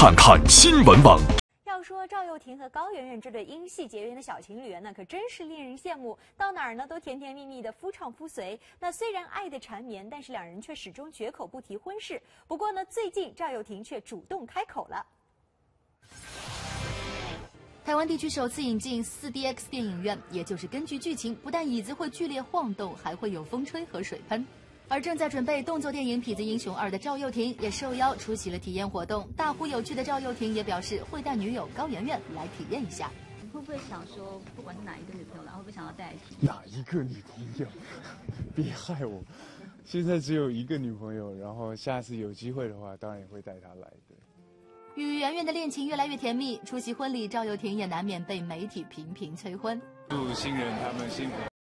看看新闻网。要说赵又廷和高圆圆这对英系结缘的小情侣呢，可真是令人羡慕，到哪儿呢都甜甜蜜蜜的，夫唱妇随。那虽然爱的缠绵，但是两人却始终绝口不提婚事。不过呢，最近赵又廷却主动开口了。 台湾地区首次引进 4DX 电影院，也就是根据剧情，不但椅子会剧烈晃动，还会有风吹和水喷。而正在准备动作电影《痞子英雄2》的赵又廷也受邀出席了体验活动。大呼有趣的赵又廷也表示会带女友高圆圆来体验一下。你会不会想说，不管是哪一个女朋友，然后会不会想要在一起？哪一个女朋友？别害我！现在只有一个女朋友，然后下次有机会的话，当然也会带她来的。 与圆圆的恋情越来越甜蜜，出席婚礼，赵又廷也难免被媒体频频催婚。祝新人他们幸福